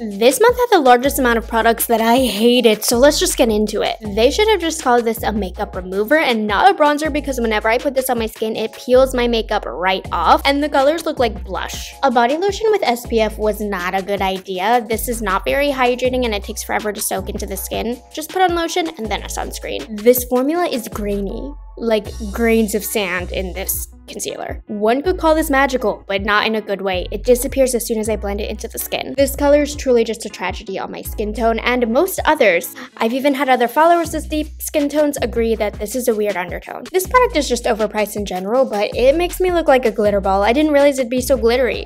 This month had the largest amount of products that I hated, so let's just get into it. They should have just called this a makeup remover and not a bronzer because whenever I put this on my skin, it peels my makeup right off and the colors look like blush. A body lotion with SPF was not a good idea. This is not very hydrating and it takes forever to soak into the skin. Just put on lotion and then a sunscreen. This formula is grainy, like grains of sand in this concealer. One could call this magical, but not in a good way. It disappears as soon as I blend it into the skin. This color is truly just a tragedy on my skin tone and most others. I've even had other followers with deep skin tones agree that this is a weird undertone. This product is just overpriced in general, but it makes me look like a glitter ball. I didn't realize it'd be so glittery.